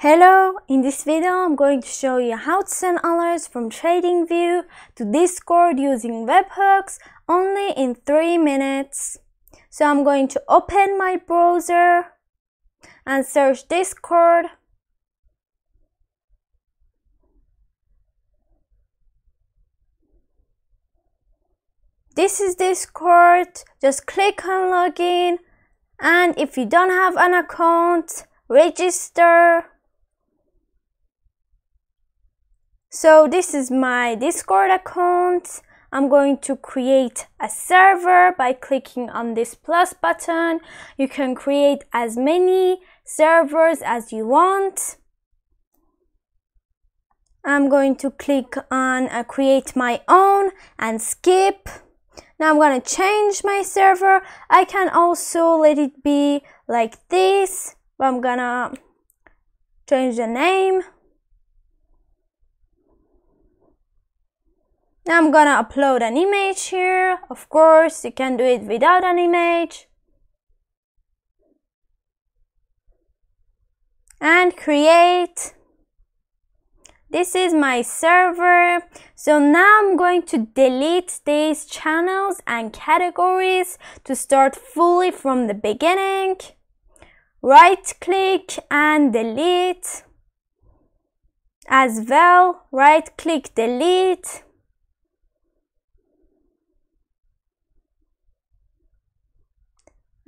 Hello, in this video I'm going to show you how to send alerts from TradingView to Discord using webhooks only in 3 minutes. So I'm going to open my browser and search Discord. This is Discord, just click on login, and if you don't have an account, register. So this is my Discord account. I'm going to create a server by clicking on this plus button. You can create as many servers as you want. I'm going to click on create my own and skip. Now I'm going to change my server. I can also let it be like this. I'm going to change the name. Now I'm gonna upload an image here. Of course, you can do it without an image. And create. This is my server. So now I'm going to delete these channels and categories to start fully from the beginning. Right click and delete. As well, right click, delete.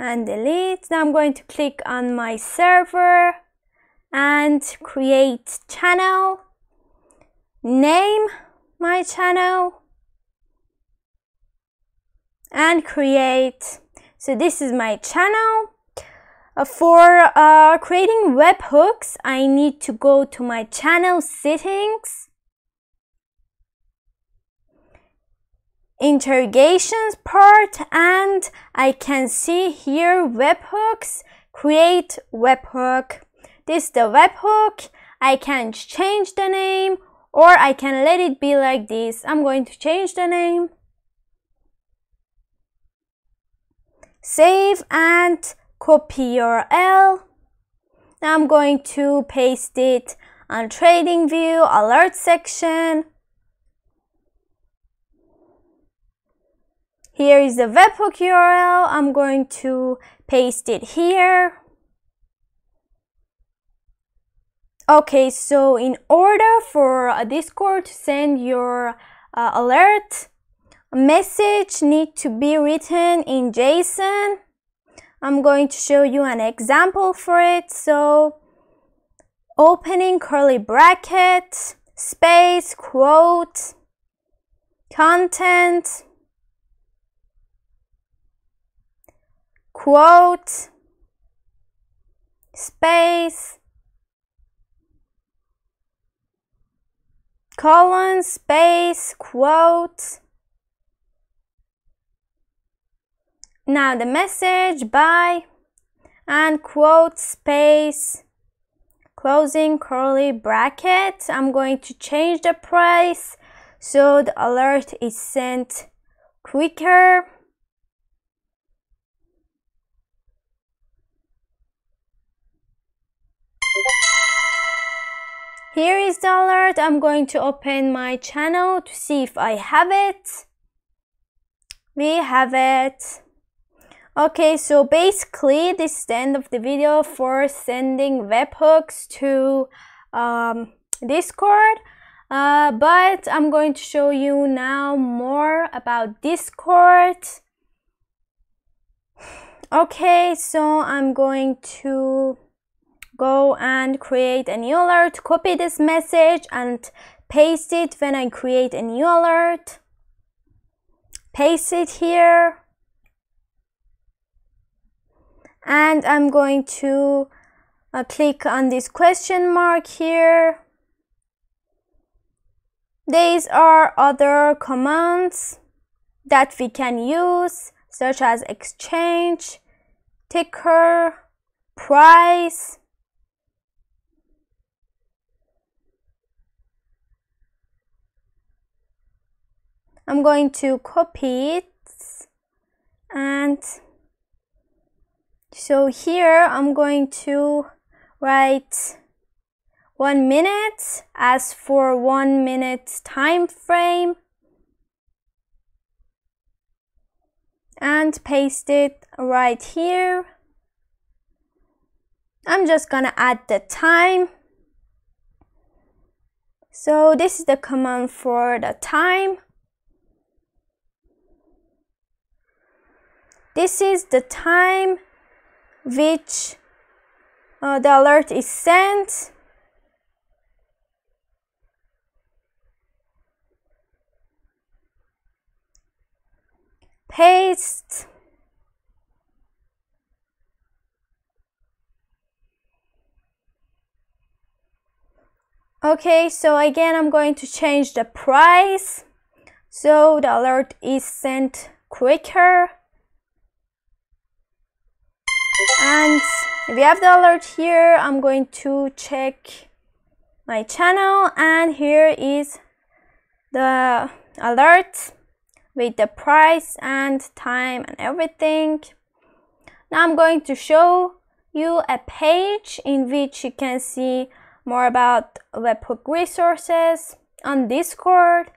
And delete. Now I'm going to click on my server and create channel. Name my channel and create. So this is my channel. For creating webhooks, I need to go to my channel settings. Interrogations part, and I can see here webhooks, create webhook. This is the webhook. I can change the name or I can let it be like this. I'm going to change the name. Save and copy URL. Now I'm going to paste it on TradingView alert section. Here is the webhook URL. I'm going to paste it here. Okay, so in order for Discord to send your alert, a message needs to be written in JSON. I'm going to show you an example for it. So, opening curly bracket, space, quote, content, quote, space, colon, space, quote. Now the message, bye, and quote, space, closing curly bracket. I'm going to change the price so the alert is sent quicker. Here is the alert. I'm going to open my channel to see if I have it. We have it. Okay, so basically this is the end of the video for sending webhooks to Discord. But I'm going to show you now more about Discord. Okay, so I'm going to go and create a new alert, copy this message and paste it when I create a new alert. Paste it here. And I'm going to click on this question mark here. These are other commands that we can use, such as exchange, ticker, price. I'm going to copy it, and so here I'm going to write 1 minute. As for 1 minute time frame, and paste it right here. I'm just gonna add the time. So this is the command for the time. This is the time which the alert is sent. Paste. Okay, so again I'm going to change the price so the alert is sent quicker. And we have the alert here. I'm going to check my channel, and here is the alert with the price and time and everything. Now I'm going to show you a page in which you can see more about webhook resources on Discord.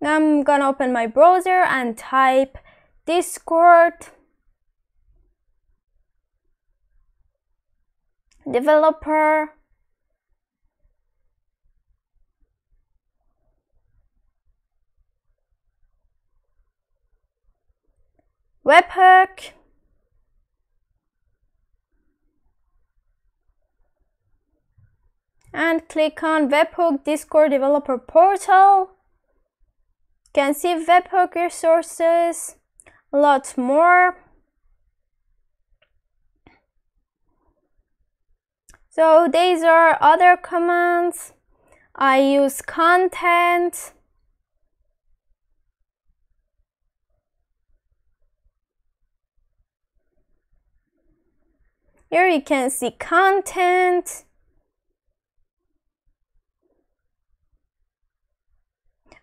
Now I'm gonna open my browser and type Discord developer. Webhook. And click on Webhook Discord Developer Portal. You can see Webhook resources, a lot more. So these are other commands. I use content. Here you can see content.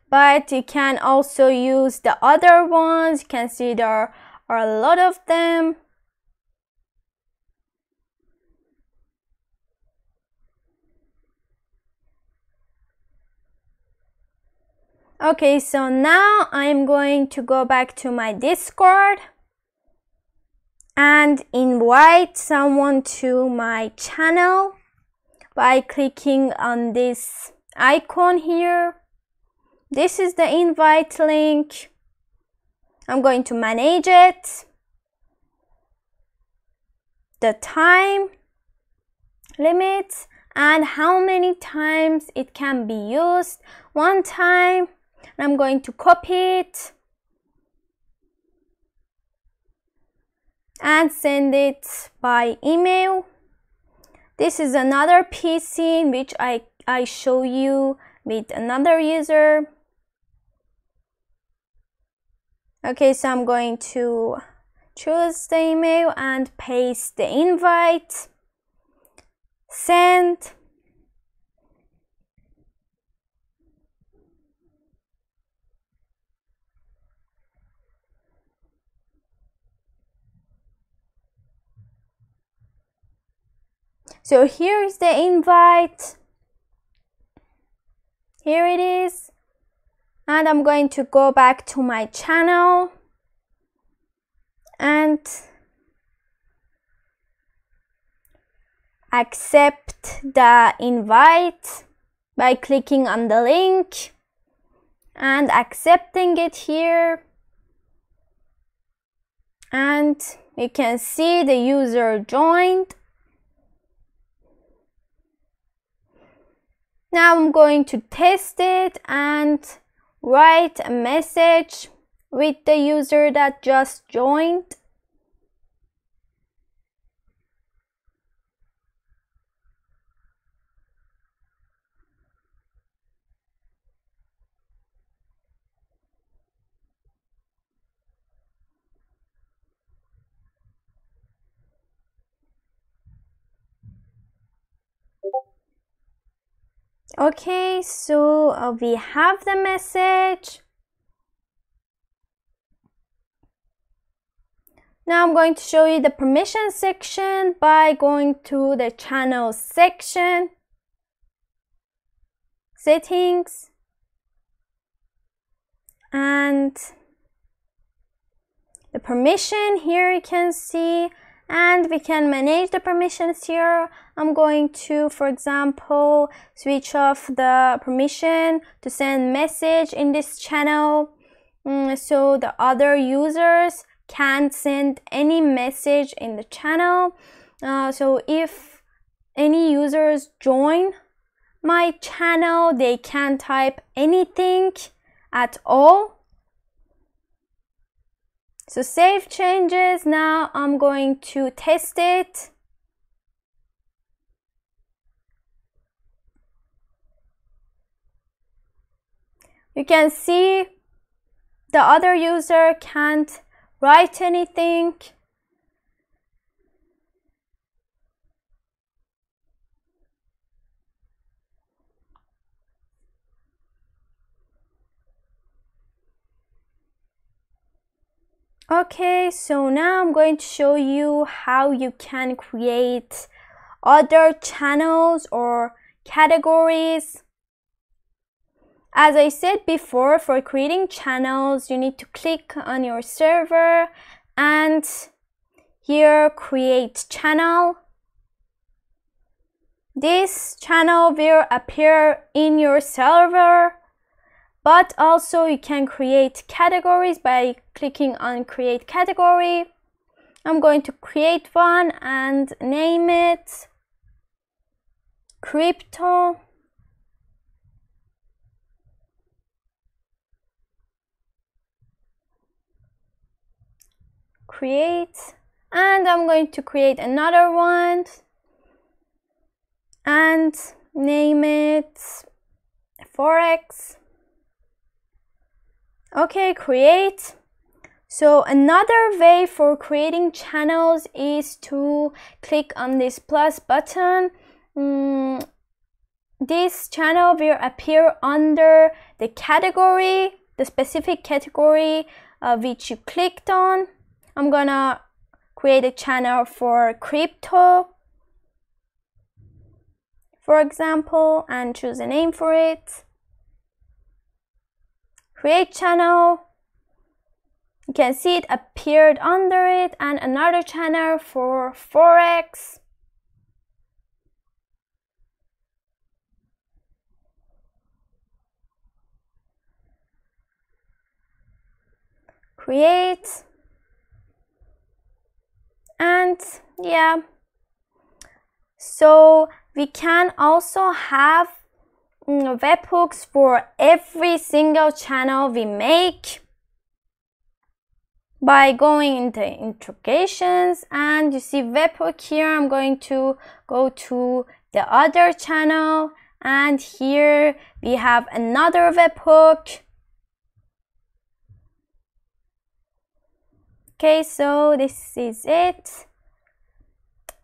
But you can also use the other ones. You can see there are a lot of them. Okay, so now I'm going to go back to my Discord and invite someone to my channel by clicking on this icon here. This is the invite link. I'm going to manage it, the time limits, and how many times it can be used. 1 time. I'm going to copy it and send it by email. This is another PC in which I show you with another user. Okay, so I'm going to choose the email and paste the invite. Send. So here is the invite. Here it is. And I'm going to go back to my channel and accept the invite by clicking on the link and accepting it here. And you can see the user joined. Now I'm going to test it and write a message with the user that just joined. Okay, so we have the message. Now I'm going to show you the permission section by going to the channel section, settings, and the permission here you can see, and we can manage the permissions here. I'm going to, for example, switch off the permission to send message in this channel so the other users can't send any message in the channel. So if any users join my channel, they can't type anything at all. So save changes. Now I'm going to test it. You can see the other user can't write anything. Okay, so now I'm going to show you how you can create other channels or categories. As I said before, for creating channels, you need to click on your server and here create channel. This channel will appear in your server. But also you can create categories by clicking on create category. I'm going to create one and name it crypto. Create, and I'm going to create another one and name it Forex. Okay, create. So another way for creating channels is to click on this plus button. This channel will appear under the category, the specific category which you clicked on. I'm gonna create a channel for crypto, for example, and choose a name for it. Create channel, you can see it appeared under it, and another channel for Forex. Create, and yeah, so we can also have webhooks for every single channel we make by going into integrations, and you see webhook here. I'm going to go to the other channel, and here we have another webhook. Okay, so this is it.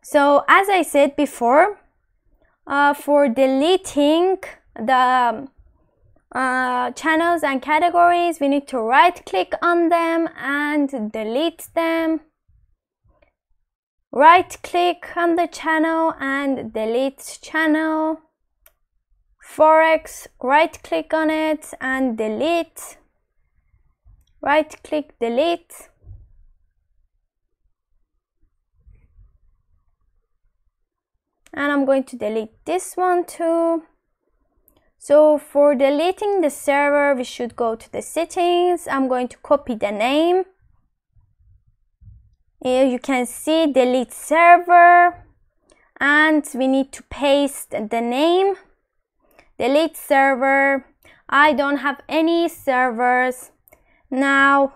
So as I said before, for deleting the channels and categories, we need to right click on them and delete them. Right click on the channel and delete channel. Forex, right click on it and delete. Right click, delete. And I'm going to delete this one too. So for deleting the server, we should go to the settings. I'm going to copy the name. Here you can see delete server, and we need to paste the name. Delete server. I don't have any servers. Now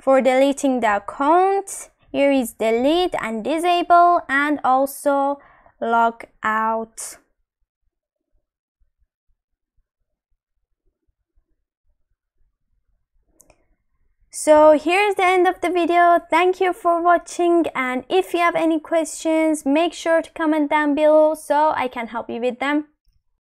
for deleting the account, here is delete and disable, and also log out. So here's the end of the video. Thank you for watching, and if you have any questions, make sure to comment down below so I can help you with them.